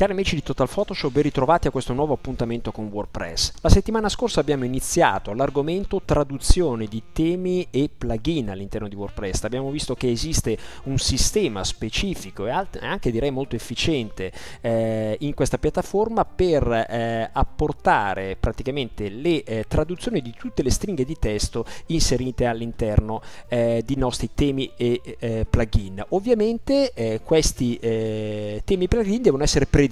Cari amici di TotalPhotoshop, ben ritrovati a questo nuovo appuntamento con WordPress. La settimana scorsa abbiamo iniziato l'argomento traduzione di temi e plugin all'interno di WordPress. Abbiamo visto che esiste un sistema specifico e anche direi molto efficiente in questa piattaforma per apportare praticamente le traduzioni di tutte le stringhe di testo inserite all'interno di nostri temi e plugin. Ovviamente questi temi e plugin devono essere predisposti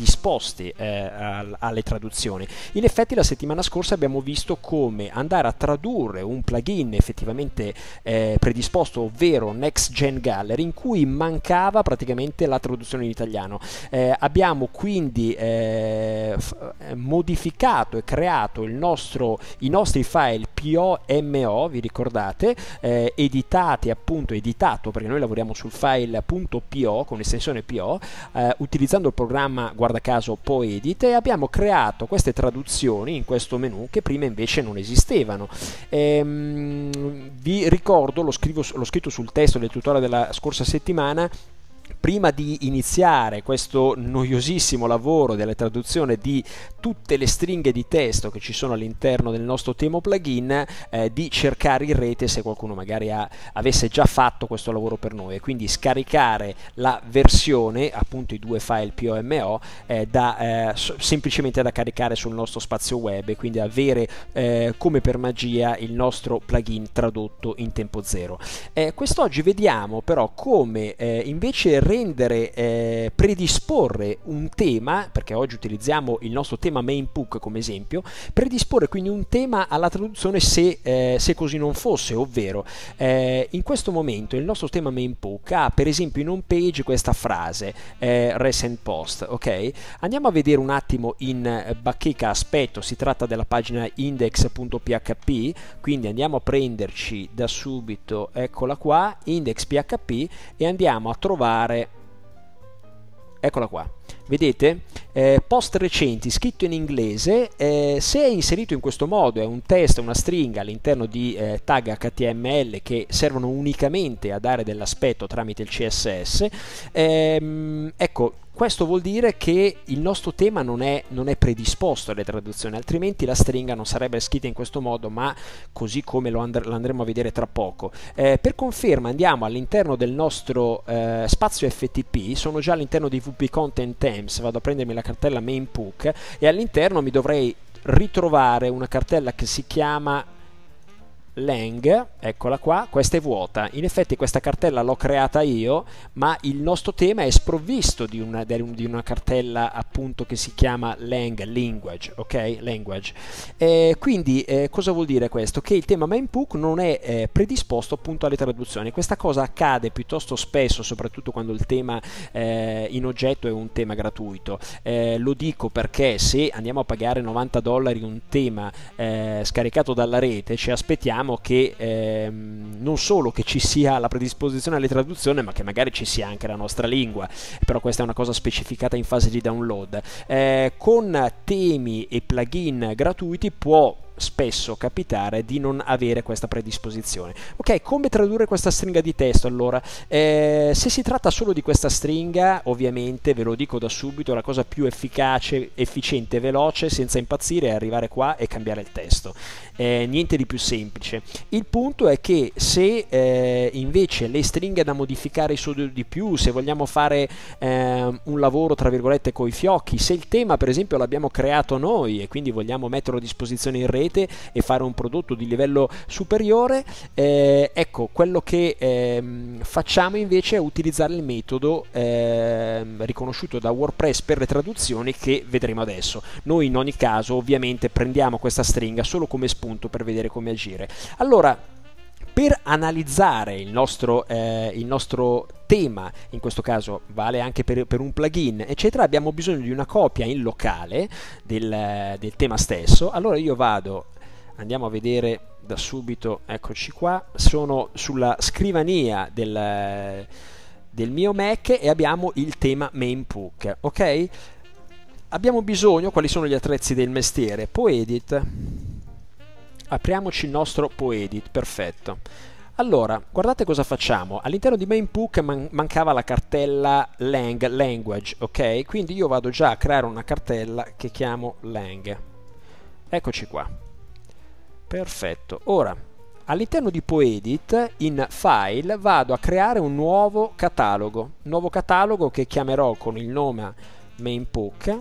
alle traduzioni. In effetti la settimana scorsa abbiamo visto come andare a tradurre un plugin effettivamente predisposto, ovvero NextGen Gallery, in cui mancava praticamente la traduzione in italiano. Abbiamo quindi modificato e creato i nostri file PO, MO, vi ricordate, editato, perché noi lavoriamo sul file .po con estensione PO, utilizzando il programma, guarda caso, Poedit, e abbiamo creato queste traduzioni in questo menu che prima invece non esistevano. Vi ricordo, l'ho scritto sul testo del tutorial della scorsa settimana. Prima di iniziare questo noiosissimo lavoro della traduzione di tutte le stringhe di testo che ci sono all'interno del nostro tema plugin, di cercare in rete se qualcuno magari avesse già fatto questo lavoro per noi, e quindi scaricare la versione, appunto i due file POMO, semplicemente da caricare sul nostro spazio web, e quindi avere come per magia il nostro plugin tradotto in tempo zero. Quest'oggi vediamo però come invece predisporre un tema, perché oggi utilizziamo il nostro tema MainBook come esempio, predisporre quindi un tema alla traduzione se così non fosse, ovvero in questo momento il nostro tema MainBook ha per esempio in home page questa frase recent post, ok? Andiamo a vedere un attimo in bacheca aspetto, si tratta della pagina index.php, quindi andiamo a prenderci da subito, eccola qua, index.php, e andiamo a trovare, eccola qua, vedete? Post recenti, scritto in inglese, se è inserito in questo modo, è un testo, una stringa all'interno di tag HTML che servono unicamente a dare dell'aspetto tramite il CSS, ecco, questo vuol dire che il nostro tema non è predisposto alle traduzioni, altrimenti la stringa non sarebbe scritta in questo modo, ma così come lo andremo a vedere tra poco. Per conferma andiamo all'interno del nostro spazio FTP, sono già all'interno di WP Content Temps, vado a prendermi la cartella MainBook e all'interno mi dovrei ritrovare una cartella che si chiama Lang, eccola qua, questa è vuota. In effetti questa cartella l'ho creata io, ma il nostro tema è sprovvisto di una cartella appunto che si chiama Lang, Language, ok? Language. Quindi cosa vuol dire questo? Che il tema MainBook non è predisposto appunto alle traduzioni. Questa cosa accade piuttosto spesso, soprattutto quando il tema in oggetto è un tema gratuito. Lo dico perché se andiamo a pagare $90 un tema scaricato dalla rete, ci aspettiamo che non solo che ci sia la predisposizione alle traduzioni, ma che magari ci sia anche la nostra lingua, però questa è una cosa specificata in fase di download. Con temi e plugin gratuiti può spesso capitare di non avere questa predisposizione. Ok, come tradurre questa stringa di testo? Allora, se si tratta solo di questa stringa, ovviamente ve lo dico da subito, la cosa più efficace, efficiente e veloce senza impazzire è arrivare qua e cambiare il testo, niente di più semplice. Il punto è che se invece le stringhe da modificare sono di più, se vogliamo fare un lavoro tra virgolette coi fiocchi, se il tema per esempio l'abbiamo creato noi e quindi vogliamo metterlo a disposizione in rete e fare un prodotto di livello superiore, ecco, quello che facciamo invece è utilizzare il metodo riconosciuto da WordPress per le traduzioni, che vedremo adesso. Noi in ogni caso ovviamente prendiamo questa stringa solo come spunto per vedere come agire. Allora, per analizzare il nostro tema, in questo caso vale anche per un plugin eccetera, abbiamo bisogno di una copia in locale del tema stesso. Allora io andiamo a vedere da subito, eccoci qua, sono sulla scrivania del mio Mac e abbiamo il tema MainBook, ok? Abbiamo bisogno, quali sono gli attrezzi del mestiere? Poedit, apriamoci il nostro Poedit, perfetto. Allora, guardate cosa facciamo. All'interno di MainBook mancava la cartella lang, language, ok? Quindi io vado già a creare una cartella che chiamo lang. Eccoci qua. Perfetto. Ora, all'interno di Poedit, in File, vado a creare un nuovo catalogo. Nuovo catalogo che chiamerò con il nome MainBook.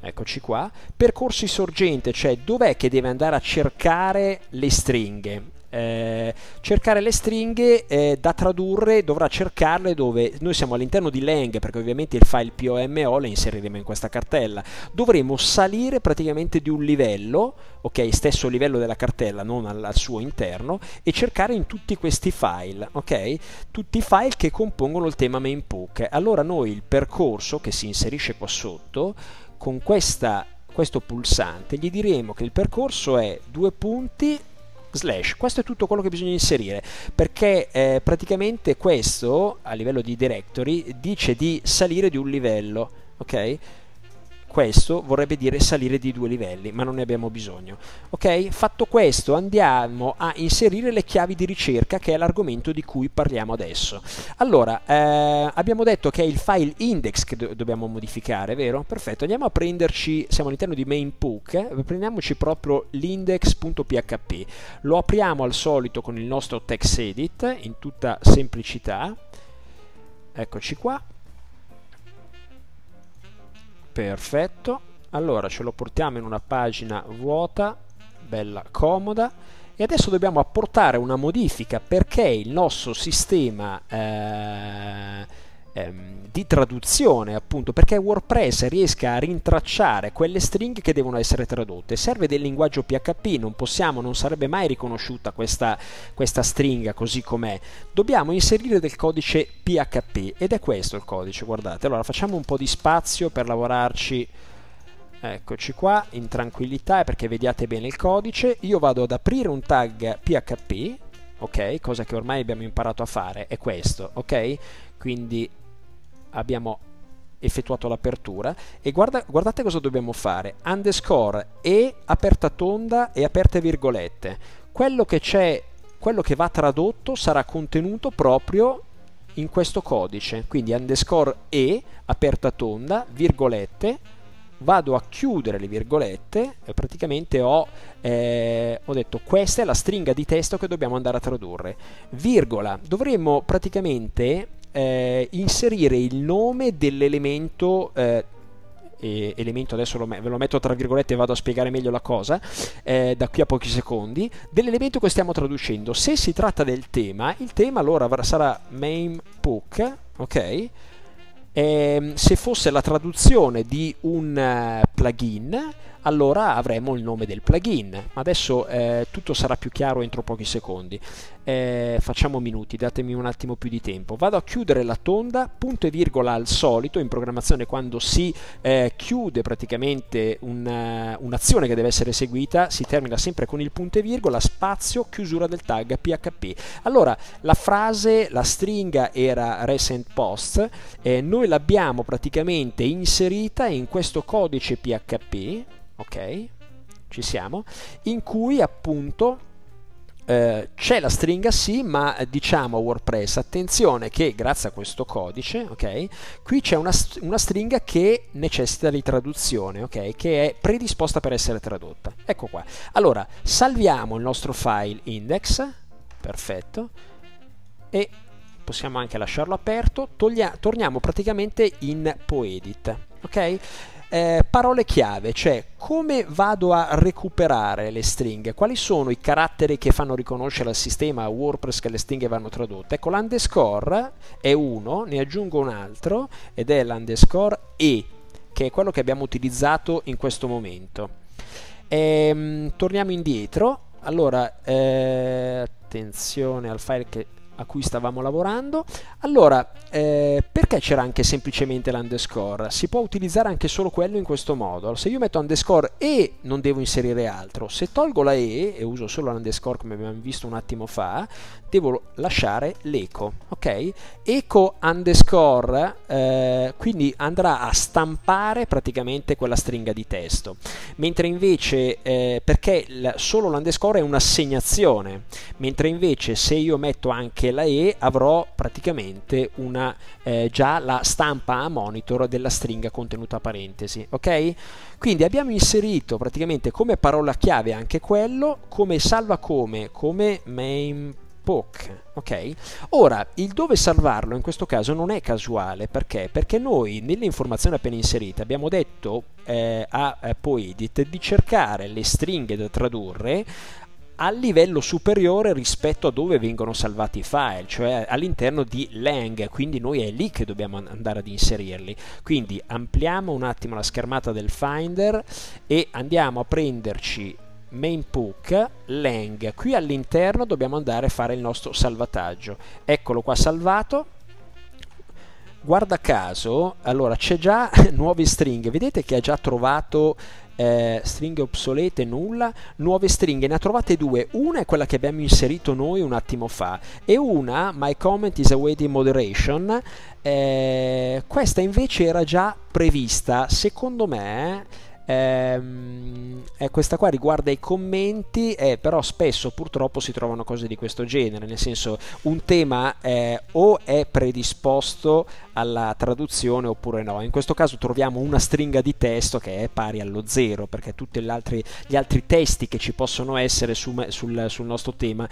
Eccoci qua. Percorsi sorgente, cioè dov'è che deve andare a cercare le stringhe. Cercare le stringhe da tradurre, dovrà cercarle dove noi siamo all'interno di lang, perché ovviamente il file POMO le inseriremo in questa cartella. Dovremo salire praticamente di un livello, ok, stesso livello della cartella, non al suo interno, e cercare in tutti questi file, ok, tutti i file che compongono il tema MainBook. Allora noi il percorso che si inserisce qua sotto con questo pulsante gli diremo che il percorso è /. Questo è tutto quello che bisogna inserire, perché praticamente questo a livello di directory dice di salire di un livello, ok? Questo vorrebbe dire salire di 2 livelli, ma non ne abbiamo bisogno, ok? Fatto questo, andiamo a inserire le chiavi di ricerca, che è l'argomento di cui parliamo adesso. Allora, abbiamo detto che è il file index che dobbiamo modificare, vero? Perfetto, andiamo a prenderci, siamo all'interno di MainBook, prendiamoci proprio l'index.php, lo apriamo al solito con il nostro TextEdit in tutta semplicità, eccoci qua. Perfetto, allora ce lo portiamo in una pagina vuota, bella comoda, e adesso dobbiamo apportare una modifica perché il nostro sistema di traduzione, appunto, perché WordPress riesca a rintracciare quelle stringhe che devono essere tradotte. Serve del linguaggio PHP, non sarebbe mai riconosciuta questa stringa così com'è. Dobbiamo inserire del codice PHP, ed è questo il codice, guardate. Allora facciamo un po' di spazio per lavorarci, eccoci qua, in tranquillità, perché vediate bene il codice. Io vado ad aprire un tag PHP, ok, cosa che ormai abbiamo imparato a fare, è questo, ok? Quindi abbiamo effettuato l'apertura e guardate cosa dobbiamo fare: underscore e aperta tonda e aperte virgolette. Quello che va tradotto sarà contenuto proprio in questo codice, quindi underscore e aperta tonda virgolette, vado a chiudere le virgolette e praticamente ho detto questa è la stringa di testo che dobbiamo andare a tradurre, virgola. Dovremmo praticamente inserire il nome dell'elemento, elemento adesso ve lo metto tra virgolette e vado a spiegare meglio la cosa da qui a pochi secondi, dell'elemento che stiamo traducendo. Se si tratta del tema, il tema allora sarà MainBook, ok? Se fosse la traduzione di un plugin, allora avremo il nome del plugin, ma adesso tutto sarà più chiaro entro pochi secondi. Facciamo minuti, datemi un attimo più di tempo. Vado a chiudere la tonda, punto e virgola al solito. In programmazione, quando si chiude praticamente un'azione che deve essere eseguita, si termina sempre con il punto e virgola, spazio, chiusura del tag PHP. Allora la frase, la stringa era recent post, noi l'abbiamo praticamente inserita in questo codice PHP, ok, ci siamo, in cui appunto c'è la stringa, sì, ma diciamo a WordPress attenzione che grazie a questo codice, ok, qui c'è una stringa che necessita di traduzione, ok, che è predisposta per essere tradotta. Ecco qua. Allora salviamo il nostro file index, perfetto, e possiamo anche lasciarlo aperto. Torniamo praticamente in Poedit, ok? Parole chiave, cioè come vado a recuperare le stringhe, quali sono i caratteri che fanno riconoscere al sistema WordPress che le stringhe vanno tradotte. Ecco, l'underscore è uno, ne aggiungo un altro ed è l'underscore e, che è quello che abbiamo utilizzato in questo momento. Torniamo indietro, allora attenzione al file che a cui stavamo lavorando. Allora, perché c'era anche semplicemente l'underscore? Si può utilizzare anche solo quello in questo modo. Se io metto underscore e non devo inserire altro, se tolgo la e uso solo l'underscore come abbiamo visto un attimo fa, devo lasciare l'eco, ok? Eco underscore, quindi andrà a stampare praticamente quella stringa di testo, mentre invece perché solo l'underscore è un'assegnazione, mentre invece se io metto anche la E avrò praticamente una, già la stampa a monitor della stringa contenuta a parentesi, ok? Quindi abbiamo inserito praticamente come parola chiave anche quello, come salva come MainBook, ok? Ora il dove salvarlo in questo caso non è casuale, perché? Perché noi nelle informazioni appena inserite abbiamo detto a Poedit di cercare le stringhe da tradurre a livello superiore rispetto a dove vengono salvati i file, cioè all'interno di lang, quindi noi è lì che dobbiamo andare ad inserirli. Quindi ampliamo un attimo la schermata del Finder e andiamo a prenderci MainBook lang, qui all'interno dobbiamo andare a fare il nostro salvataggio. Eccolo qua salvato. Guarda caso, allora c'è già nuove stringhe, vedete che ha già trovato stringhe obsolete, nulla, nuove stringhe, ne ha trovate due, una è quella che abbiamo inserito noi un attimo fa e una, my comment is awaiting moderation, questa invece era già prevista, secondo me questa qua riguarda i commenti, però spesso purtroppo si trovano cose di questo genere, nel senso un tema o è predisposto alla traduzione oppure no. In questo caso troviamo una stringa di testo che è pari allo 0, perché tutti gli altri testi che ci possono essere sul nostro tema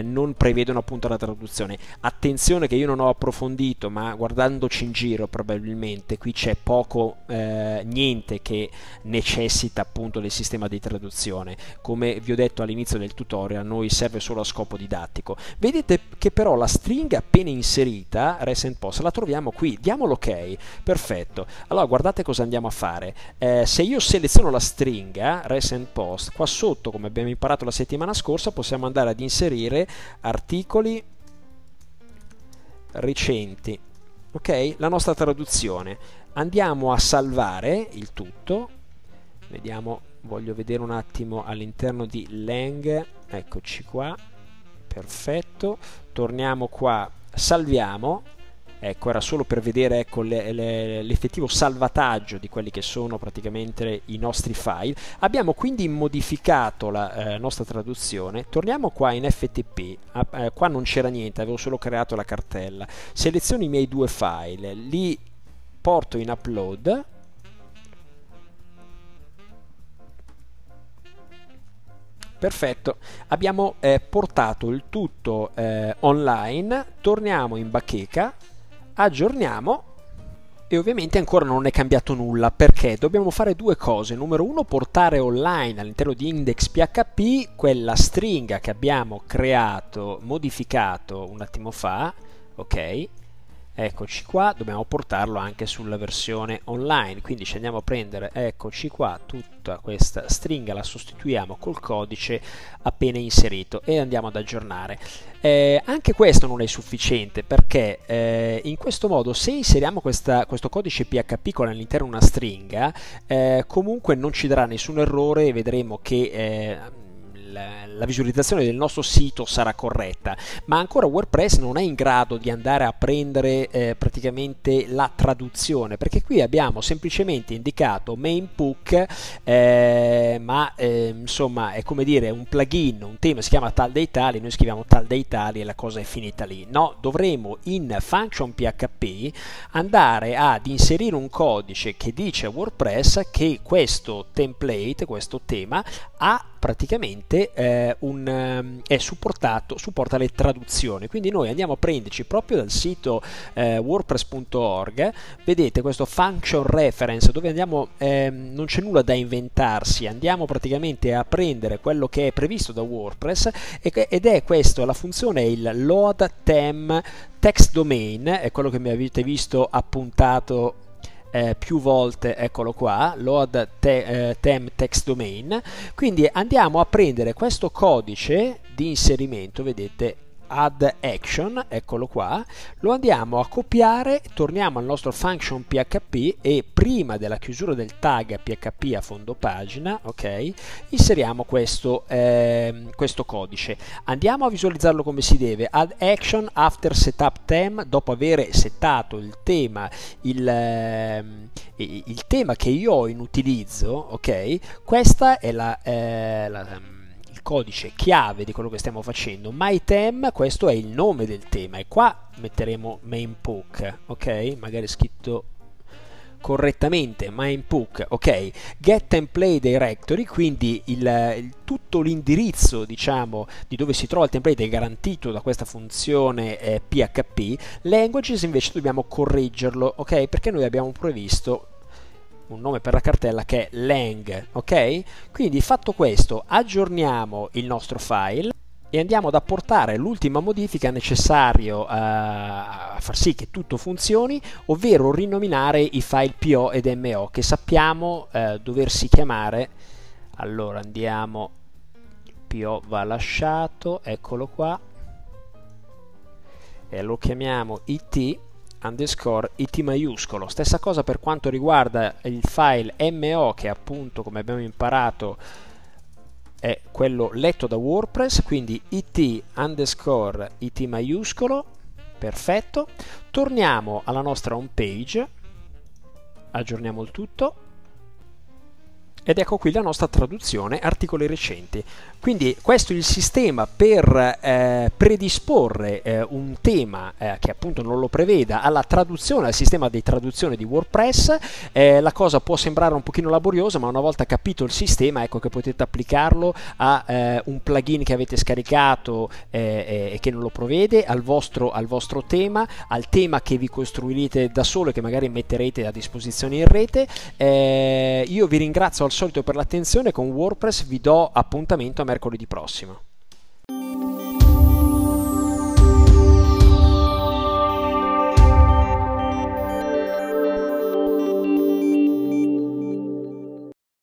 non prevedono appunto la traduzione. Attenzione che io non ho approfondito, ma guardandoci in giro probabilmente qui c'è poco, niente che necessita appunto del sistema di traduzione. Come vi ho detto all'inizio del tutorial, noi serve solo a scopo didattico. Vedete che però la stringa appena inserita recent post la troviamo qui, diamo l'ok, perfetto. Allora guardate cosa andiamo a fare, se io seleziono la stringa recent post, qua sotto come abbiamo imparato la settimana scorsa possiamo andare ad inserire articoli recenti, ok? La nostra traduzione, andiamo a salvare il tutto, vediamo, voglio vedere un attimo all'interno di lang, eccoci qua, perfetto, torniamo qua, salviamo, ecco era solo per vedere, ecco, l'effettivo salvataggio di quelli che sono praticamente i nostri file. Abbiamo quindi modificato la nostra traduzione, torniamo qua in FTP, qua non c'era niente, avevo solo creato la cartella, seleziono i miei due file, li porto in upload, perfetto, abbiamo portato il tutto online, torniamo in bacheca, aggiorniamo e ovviamente ancora non è cambiato nulla, perché dobbiamo fare due cose. Numero uno, portare online all'interno di index.php quella stringa che abbiamo creato, modificato un attimo fa, ok? Eccoci qua, dobbiamo portarlo anche sulla versione online, quindi ci andiamo a prendere, eccoci qua, tutta questa stringa la sostituiamo col codice appena inserito e andiamo ad aggiornare. Anche questo non è sufficiente, perché in questo modo se inseriamo questo codice PHP con all'interno una stringa, comunque non ci darà nessun errore e vedremo che la visualizzazione del nostro sito sarà corretta, ma ancora WordPress non è in grado di andare a prendere praticamente la traduzione, perché qui abbiamo semplicemente indicato MainBook, ma insomma è come dire un plugin, un tema si chiama tal dei tali, noi scriviamo tal dei tali e la cosa è finita lì. No, dovremo in function PHP andare ad inserire un codice che dice a WordPress che questo template, questo tema ha praticamente supporta le traduzioni, quindi noi andiamo a prenderci proprio dal sito wordpress.org, vedete questo function reference dove andiamo, non c'è nulla da inventarsi, andiamo praticamente a prendere quello che è previsto da WordPress ed è questo, la funzione è il load_theme_textdomain, è quello che mi avete visto appuntato più volte, eccolo qua, load theme text domain. Quindi andiamo a prendere questo codice di inserimento, vedete add_action, eccolo qua, lo andiamo a copiare, torniamo al nostro function PHP e prima della chiusura del tag PHP a fondo pagina, ok, inseriamo questo codice. Andiamo a visualizzarlo come si deve: add_action after setup theme, dopo aver settato il tema, il tema che io ho in utilizzo, ok? Questa è il codice chiave di quello che stiamo facendo. MyTheme, questo è il nome del tema, e qua metteremo MainBook, ok? Magari è scritto correttamente MainBook, ok? Get_template_directory, quindi tutto l'indirizzo, diciamo, di dove si trova il template è garantito da questa funzione PHP. Languages invece dobbiamo correggerlo, ok? Perché noi abbiamo previsto un nome per la cartella che è lang, ok? Quindi, fatto questo, aggiorniamo il nostro file e andiamo ad apportare l'ultima modifica necessaria a far sì che tutto funzioni, ovvero rinominare i file PO ed MO che sappiamo doversi chiamare. Allora andiamo, PO va lasciato, eccolo qua, e lo chiamiamo IT maiuscolo. Stessa cosa per quanto riguarda il file MO, che appunto, come abbiamo imparato, è quello letto da WordPress, quindi IT maiuscolo. Perfetto, torniamo alla nostra home page, aggiorniamo il tutto ed ecco qui la nostra traduzione articoli recenti. Quindi questo è il sistema per predisporre un tema che appunto non lo preveda alla traduzione, al sistema di traduzione di WordPress. La cosa può sembrare un pochino laboriosa, ma una volta capito il sistema, ecco che potete applicarlo a un plugin che avete scaricato e che non lo prevede, al vostro tema, al tema che vi costruirete da solo e che magari metterete a disposizione in rete. Io vi ringrazio al solito per l'attenzione. Con WordPress vi do appuntamento a mercoledì prossimo.